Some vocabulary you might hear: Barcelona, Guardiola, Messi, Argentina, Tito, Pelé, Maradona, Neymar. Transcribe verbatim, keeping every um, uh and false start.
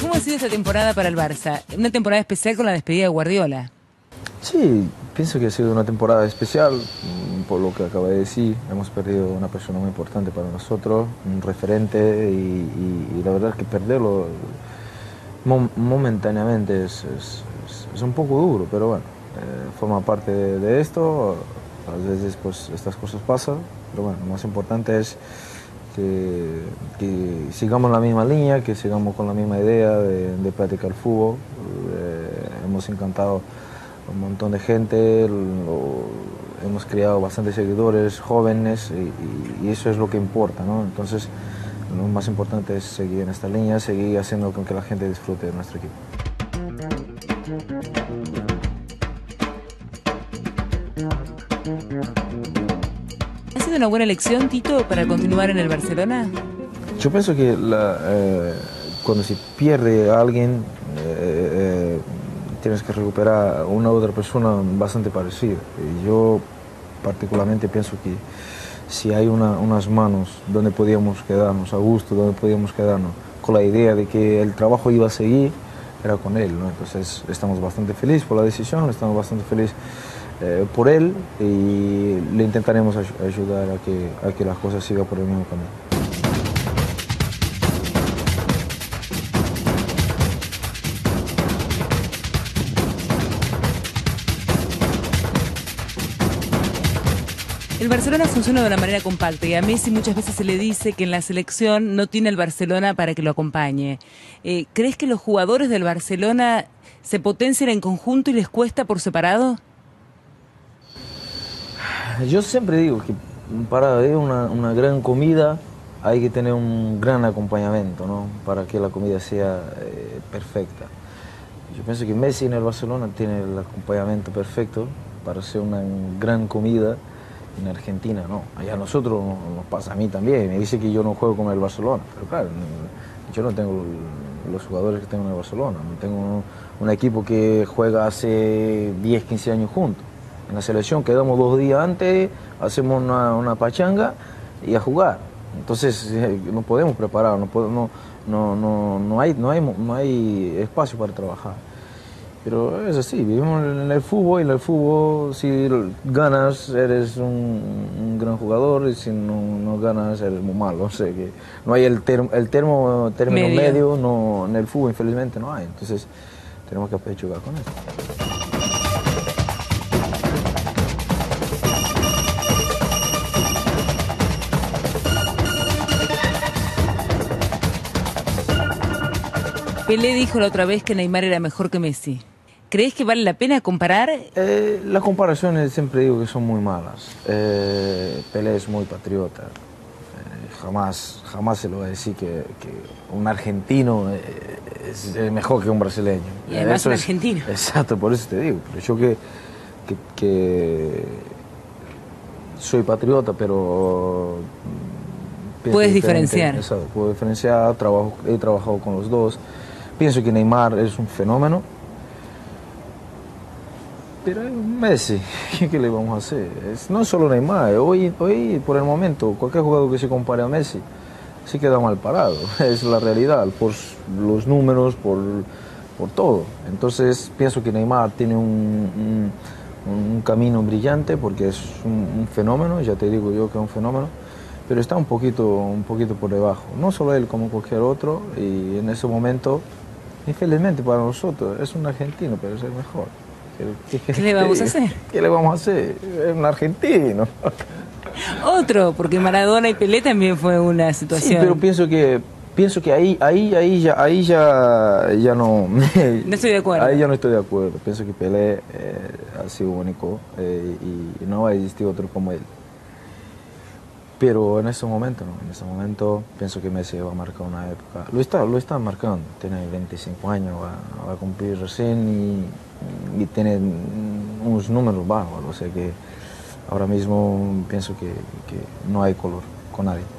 ¿Cómo ha sido esta temporada para el Barça? Una temporada especial con la despedida de Guardiola. Sí, pienso que ha sido una temporada especial, por lo que acaba de decir. Hemos perdido una persona muy importante para nosotros, un referente, y, y, y la verdad es que perderlo mom momentáneamente es, es, es, es un poco duro, pero bueno, eh, forma parte de, de esto. A veces pues estas cosas pasan, pero bueno, lo más importante es que, que sigamos la misma línea, que sigamos con la misma idea de, de practicar fútbol. Eh, hemos encantado a un montón de gente, lo, hemos creado bastantes seguidores jóvenes y, y, y eso es lo que importa, ¿no? Entonces lo más importante es seguir en esta línea, seguir haciendo con que la gente disfrute de nuestro equipo. ¿Ha sido una buena elección, Tito, para continuar en el Barcelona? Yo pienso que la, eh, cuando se pierde a alguien eh, eh, tienes que recuperar una u otra persona bastante parecida. Yo particularmente pienso que si hay una, unas manos donde podíamos quedarnos a gusto, donde podíamos quedarnos con la idea de que el trabajo iba a seguir, era con él, ¿no? Entonces estamos bastante felices por la decisión, estamos bastante felices eh, por él y le intentaremos ay ayudar a que, a que las cosas sigan por el mismo camino. El Barcelona funciona de una manera compacta y a Messi muchas veces se le dice que en la selección no tiene el Barcelona para que lo acompañe. Eh, ¿Crees que los jugadores del Barcelona se potencian en conjunto y les cuesta por separado? Yo siempre digo que para una, una gran comida hay que tener un gran acompañamiento, ¿no? Para que la comida sea eh, perfecta. Yo pienso que Messi en el Barcelona tiene el acompañamiento perfecto para hacer una gran comida. En Argentina no, allá a nosotros nos pasa, a mí también, me dice que yo no juego con el Barcelona, pero claro, yo no tengo los jugadores que tengo en el Barcelona, no tengo un, un equipo que juega hace diez, quince años juntos. En la selección quedamos dos días antes, hacemos una, una pachanga y a jugar. Entonces no podemos preparar, no, podemos, no, no, no, hay, no, hay, no hay espacio para trabajar. Pero es así, vivimos en el fútbol y en el fútbol si ganas eres un, un gran jugador y si no, no ganas eres muy malo. O sea que no hay el, term, el termo, término medio, medio no, en el fútbol infelizmente no hay, entonces tenemos que apechugar con eso. Pelé dijo la otra vez que Neymar era mejor que Messi. ¿Crees que vale la pena comparar? Eh, las comparaciones siempre digo que son muy malas. Eh, Pelé es muy patriota. Eh, jamás, jamás se lo va a decir que, que un argentino es mejor que un brasileño. Y además eso un es, argentino. Exacto, por eso te digo. Pero yo que, que, que soy patriota, pero... Puedes diferenciar. Exacto, puedo diferenciar, trabajo, he trabajado con los dos. Pienso que Neymar es un fenómeno, pero es Messi, ¿qué le vamos a hacer? Es, no solo Neymar, hoy, hoy por el momento, cualquier jugador que se compare a Messi se queda mal parado, es la realidad, por los números, por, por todo. Entonces pienso que Neymar tiene un, un, un camino brillante porque es un, un fenómeno, ya te digo yo que es un fenómeno, pero está un poquito, un poquito por debajo, no solo él como cualquier otro, y en ese momento... Infelizmente para nosotros, es un argentino, pero es el mejor. ¿Qué, qué, ¿Qué le vamos a hacer? ¿Qué le vamos a hacer? Es un argentino. Otro, porque Maradona y Pelé también fue una situación. Sí, pero pienso que, pienso que ahí, ahí, ahí, ya, ahí ya, ya no... No estoy de acuerdo. Ahí ya no estoy de acuerdo. Pienso que Pelé eh, ha sido único eh, y no ha existido otro como él. Pero en ese momento, ¿no? En ese momento pienso que Messi va a marcar una época. Lo está, lo está marcando, tiene veinticinco años, va, va a cumplir recién y, y tiene unos números bajos, o sea que ahora mismo pienso que, que no hay color con nadie.